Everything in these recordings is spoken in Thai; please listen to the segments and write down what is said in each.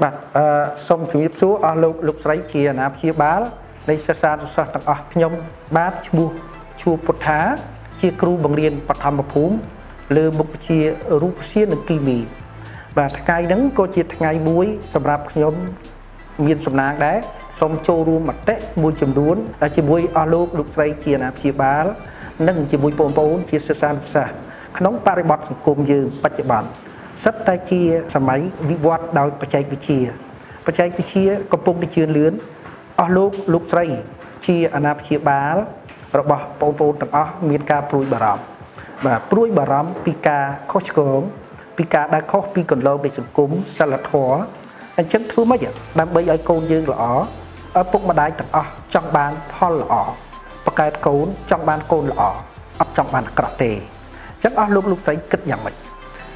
Bạn xong chúng nhịp xuống ở lúc giấy kia nạp chia bá đây xa xa xa tặng ở nhóm bát chua bột thá chia cừu bằng liền bật thầm bật cúm lơ bột chia rút xiên được kỳ mì và thay đắng có chia thay muối sầm rạp nhóm miền sầm nang đấy xong châu ru mặt té muối chấm đuối là chia muối ở lúc giấy kia nạp chia bá nâng chia muối bồn bồn chia xa xa xa khăn ông paribot cùng như bắt chế bản sắp tay chia sầm máy bị vót đào bạch chạy chia có bông đi chia lướn ở lúc giấy chia anh nạp chia báเราบอกปนปนต่างๆมีการปลุยบารมและปลุยบารมปีกาข้อเชิงปีกาได้ข้อปีก่อนเราในสังคมสลัดหัวอันเช่นทุกเมื่ออย่างดังใบไอโกนยืนหล่อเอาปุ๊กมาได้ต่างๆจังบานพอหล่อประกาศโกนจังบานโกนหล่ออับจังบานกระเตะจังอ่ะลูกๆใจกึศอย่างไร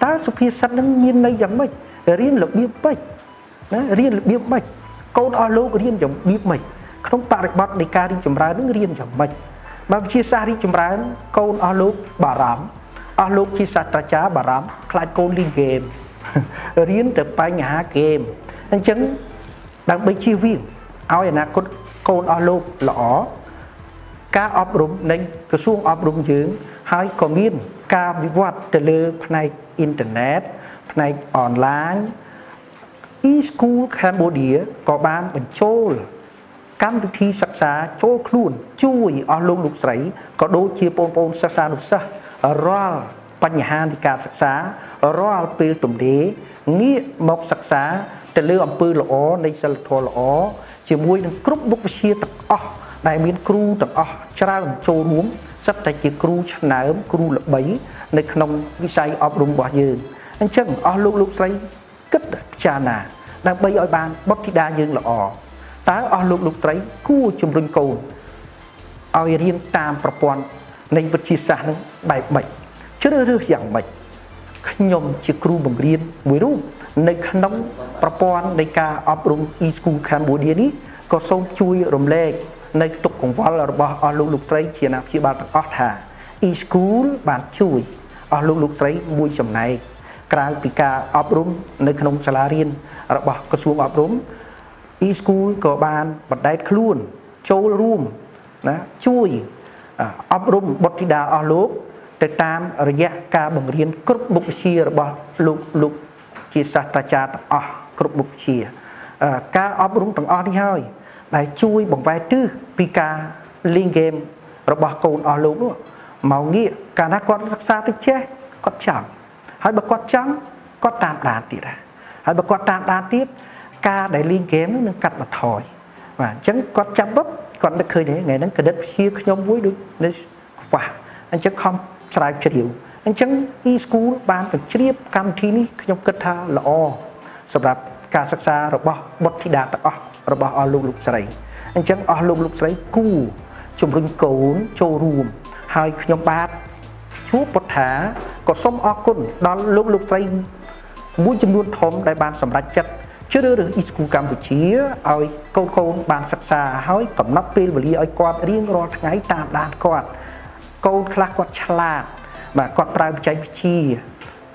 ตาสุภีสัตว์นั้นเมียนในอย่างไม่เรียนหลับเบี้ยไปโกนเอาลูกเรียนอย่างเบี้ยไปขนมปลาบัดในการเรียนจำรายนั้นเรียนอย่างไม่มาวิชาที่จำร้านโกนอาลูกบารามอาลูกที่ศาสตราจารย์บารามคลายโกนเล่นเกมเรียนแต่ไปหาเกมนั่นจึงดังไปชีวิตเอาอย่างนั้นโกนอาลูกหล่อการอบรมในกระทรวงอบรมยืนให้คอมมิชการวิวัฒน์แต่เลือกในอินเทอร์เน็ตในออนไลน์ E-School Cambodia ก็บ้านเป็นโชลการวิธีศึกษาโชว์คลุ่นช่วยอารมณ์ลุกใสก็โดยเชี่ยวปนศึกษาลุกซะรอปัญหาในการศึกษารอเปลือกตุ่มเดงี้หมกศึกษาแต่เรื่องปืนหล่อในสลัดถั่วหล่อเชี่ยวมวยในกรุ๊ปบุกเชียร์ตักอ้อในเมียนครูตักอ้อชราลโจนุ้มสับแต่เชี่ยวครูชนะเอิมครูหล่อใบในขนมวิสัยอารมณ์บ่อยืนอันเช่นอารมณ์ลุกใสกึศชาหนาในใบอ้อยบานบักธิดายืนหล่อตาเอาลูกๆไตรกู้จุ่มรุ่งโกนเอาเรียนตามประปอนในวิทยาศาสตร์ใบใบเชื่อเรื่องอย่างใบขยมเชื่อครูบังเรียนมวยรุ่งในขนมประปอนในการอบรม E-School Cambodia นี้ก็ส่งช่วยรวมเลขในตุกของวอลล์บอเอาลูกๆไตรเชียนาเชียบาลตักออธา E-School บานช่วยเอาลูกๆไตรมวยจำในกลางปีการอบรมในขนมสลาเรียนระบากระทรวงอบรมE-School ก็บานบัดได้คลุ่นโชว์รูมนะช่วยอบรมบทธิดาอาลูกแต่ตามระยะการบังเรียนกรุ๊ปบุกเชียร์บอลูกจิตศาสตราจารย์อ๋อกรุ๊ปบุกเชียร์การอบรมต่างอ๋อที่ห้อยได้ช่วยบังไว้ตื้อปีกาเล่นเกมระบากรอาลูกด้วยเมาเงี้ยการนักวัดรักษาที่เช่ก็จังให้บักวัดจังก็ตามด่านติดให้บักวัดตามด่านติดการได้ลิงเกมนึงกัดมาถอยว่าฉันก็จำปุ๊บก่อนได้เคยได้ไงนั้นก็ได้เชียร์ขยมวุ้ยด้วยได้ว่าอันฉันคอมสายเฉียวอันฉัน E-School บานเป็นเชียบกรรมที่นี่ขยมกระทาละอสำหรับการศึกษาระบบบทธิดาตะอระบบอาลูกใส่อันฉันอาลูกใส่กู้ชมรุนโกนโชรูมหายขยมบาทชูปฐาก็ส้มออกคนนอนลูกใส่มุ้ยจำนวนทอมได้บานสำหรับจัดเชื่อเรื่อง E-School Cambodia เอาโกนบางศึกษาให้กับนักเรียนบริเอากอดเรียงรอทั้งไงตามด่านกอดโกนคลากอดฉลาดแบบกอดปลายใจวิชี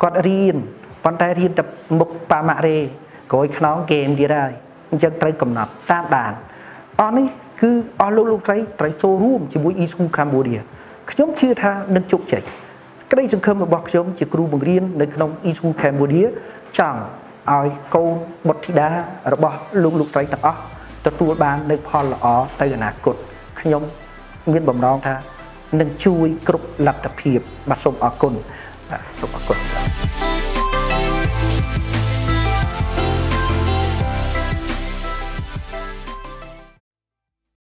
กอดเรียนปอนไตเรียนแต่บุกปามาเร่โกยขนองเกมดีได้ยังไตรกำหนับตามด่านอันนี้คืออันลูกไตรโชว์รูมจิบุย E-School Cambodia ขยมเชื่อท่านึกจุกใจก็ได้จึงเคยมาบอกขยมจิครูบังเรียนในขนม E-School Cambodia จังเอาโกนบทธิดาระบลูกไตรตักอ๋อตัวบานในพอลอ๋อไตหนากดขยมเงินบ่มน้องท่าหนึ่งช่วยกรุบหลับตะเพียบมาสมอกุล